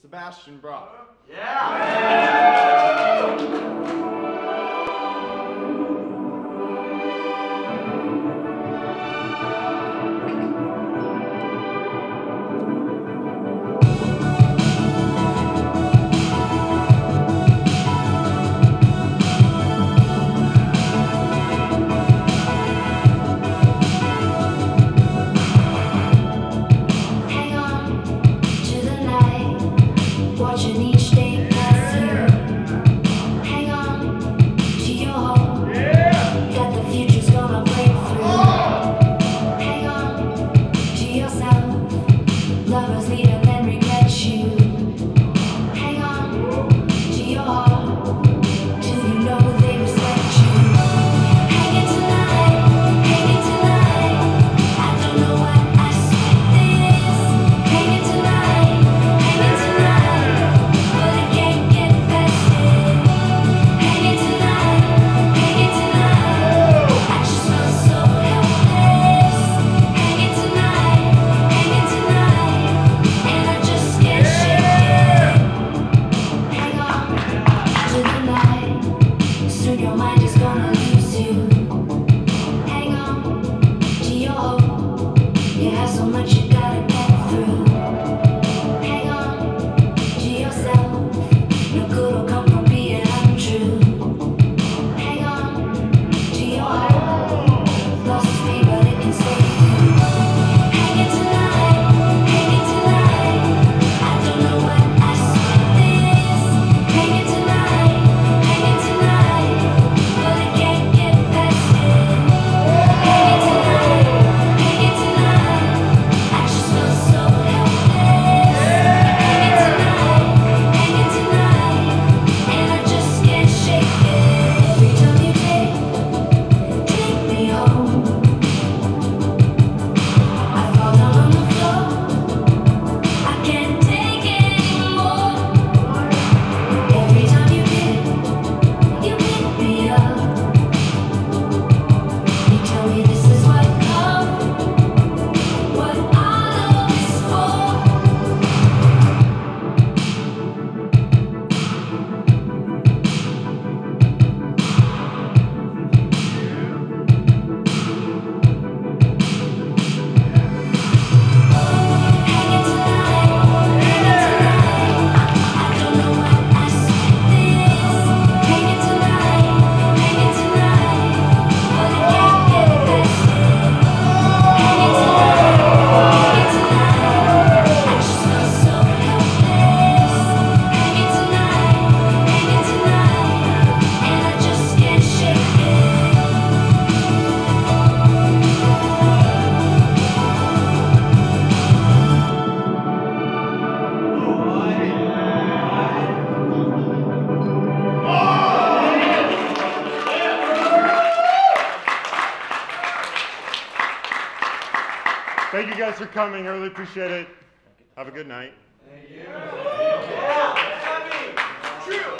Sebastian Brock. Yeah! Thank you guys for coming. I really appreciate it. Have a good night. Thank you. Yeah.